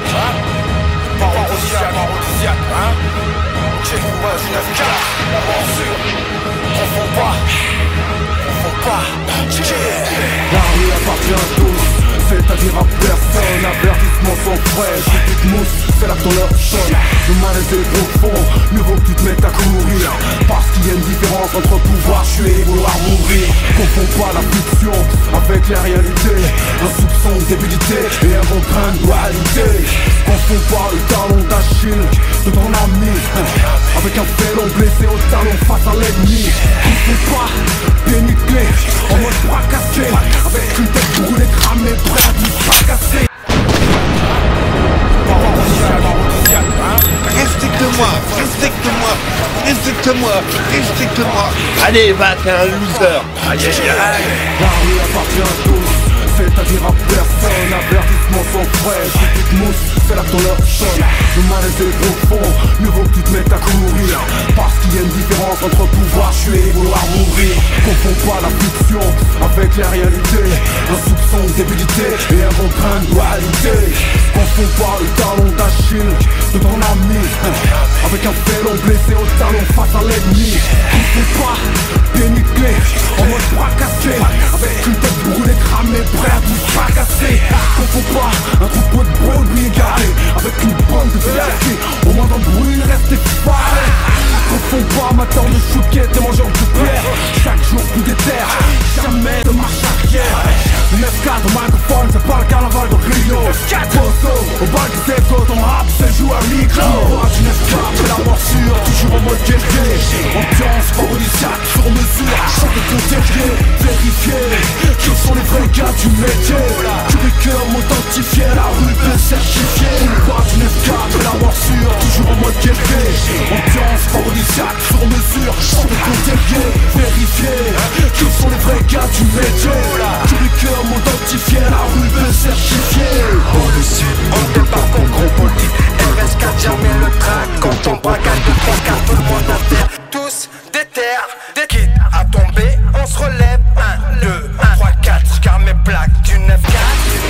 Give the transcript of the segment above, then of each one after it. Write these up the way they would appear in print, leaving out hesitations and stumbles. Zodiac, hein? Parodisiac, hein? J'ai vu moi du 9-4, la morsure. Confonds pas, la rue appartient à tous, c'est-à-dire à personne. Avertissement sans prêt, j'ai toute mousse, c'est là que ton leur sonne. Le malaise est profond, mieux vaut que tu te mettes à courir. Parce qu'il y a une différence entre pouvoir tuer et vouloir mourir. Confonds pas la fiction avec la réalité. Un soupçon de débilité et un contraint de dualité. Confonds pas le talon d'Achille de ton ami avec un vélo blessé au talon face à l'ennemi. Confonds pas déniclé en mode fracassé avec une tête brûlée, cramée, prêt à tout fracasser. Respecte-moi. Allez, va, t'es un loser. La rue appartient à tous, c'est-à-dire à personne. Avertissement sans frais, j'ai toute mousse, c'est là que ton leur sonne. Le malaise est profond, mieux vaut que tu te mettes à courir. Parce qu'il y a une différence entre pouvoir tuer et vouloir mourir. Confonds pas la fiction avec la réalité. Un soupçon de débilité et un contraint de dualité. Confonds pas le talon d'Achille de ton ami avec un vélo blessé au talon face à l'ennemi. Confonds pas déniclé en mode fracassé avec une tête brûlée, cramée, prêt à tout fracasser. Confonds pas un troupeau de brebis égaré avec une bande de fiacés. Au moins dans le bruit, reste effaré. Confonds pas amateur de chouquettes et mangeur de pierre. Chaque jour plus déterre, jamais de marche arrière. 9-4 au microphone, c'est pas le carnaval de Rio. Bozo, au bal du Zéco, ton rap se joue à micro. Tu n'es pas que la morsure, toujours en mode guerrier. Ambiance, parodisiaque, sur mesure, chante de ton terrier. Vérifier qui sont les vrais gars du métier. Curiqueur, m'authentifier, la rue peut certifier. Tu n'es pas que la morsure, toujours en mode guerrier. Ambiance, parodisiaque, sur mesure, chante de ton terrier. Vérifier qui sont les vrais gars du métier. Curiqueur, m'authentifier, la rue peut certifier. Au le sud, on débarque en gros politique. RS4 jamais le trac, quand on braquage de France, car tout le monde a terre. Tous des terres, des kits à tomber, on se relève. 1, 2, 1, 3, 4, car mes plaques du 9-4.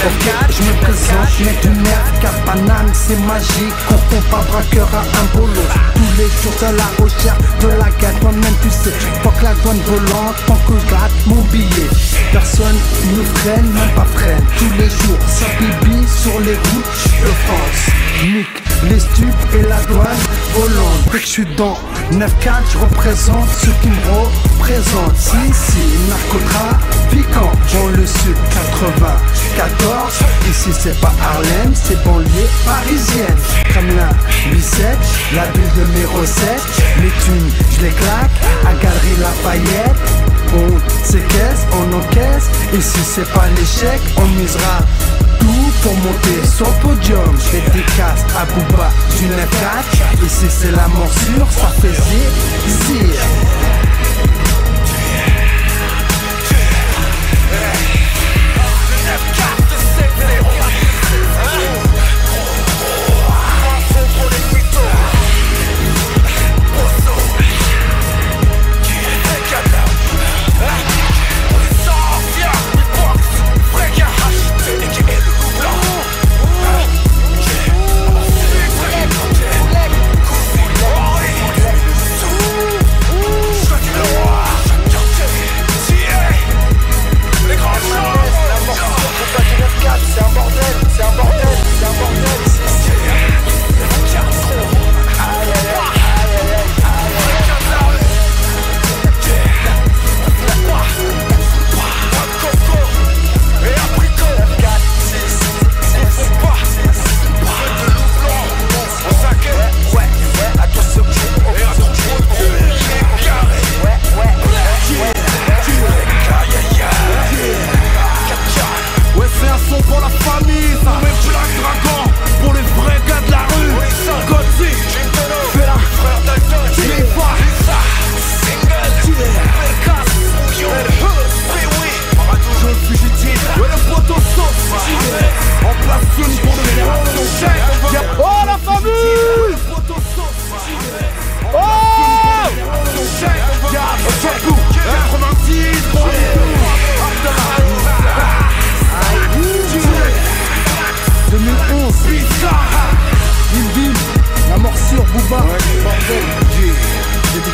Je me présente, mec du nerf, car Paname c'est magique. Confonds pas braqueur à un bolo. Tous les jours de la recherche, de la guerre, toi-même tu sais. Faut que la douane volante, tant que je gratte mon billet. Personne ne freine, même pas freine. Tous les jours, ça bibi sur les routes de France. Nique les stupes et la douane volante. Dès que je suis dans 9-4, je représente ceux qui me représentent. Si, narcotrafiquant dans le sud 94. Ici c'est pas Harlem, c'est banlieue parisienne. Comme la 8-7, la bulle de mes recettes. Les thunes, je les claque, à Galerie Lafayette. On s'écaisse, on encaisse, ici c'est pas l'échec. On misera tout pour monter sur le podium. Je fais des casses à Booba du 9-4. Ici c'est la morsure, ça fait zizir.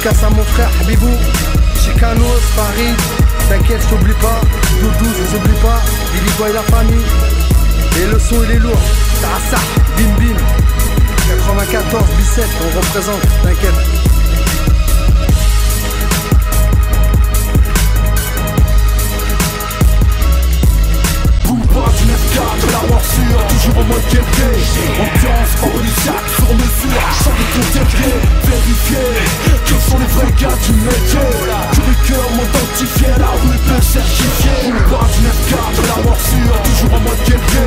dédicace à mon frère Habibou, Chicanos, Paris. T'inquiète, je t'oublie pas, Doudou, je vous oublie pas, Billy Boy, la famille. Et le son, il est lourd, ça, bim bim. 94, Bicêtre, on représente, t'inquiète. Toujours en mode guetté, ambiance Aurélisiac sur mesure, sans décontecker, vérifier que sont les vrais gars du métier. Du rigueur m'identifier, la rue peut certifier. Booba du 9-4 de la morsure, toujours en mode guetté,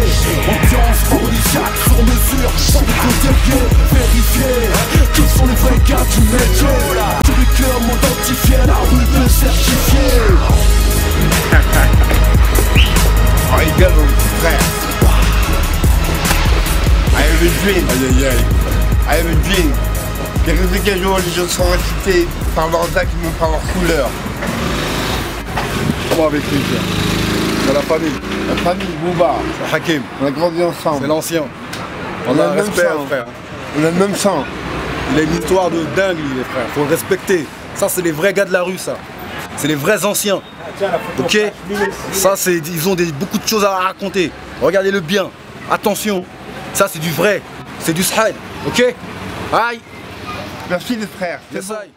ambiance Aurélisiac sur mesure, sans décontecker, vérifier que sont les vrais gars du métier. Du rigueur m'identifier, la rue peut certifier. Oh, il gueule mon frère. I have a dream, I have a dream. Quelques occasions, les gens seront incités par leurs actes et non par leur couleur. Moi avec plaisir. Dans la famille. La famille Booba. Hakim. On a grandi ensemble. C'est l'ancien. On a le même sang, frère. On a le même sang. Il a une histoire de dingue, les frères. Faut le respecter. Ça, c'est les vrais gars de la rue, ça. C'est les vrais anciens. Ok? Ça, c'est. Ils ont beaucoup de choses à raconter. Regardez-le bien. Attention. Ça c'est du vrai, c'est du sahel, ok? Aïe. Merci les frères.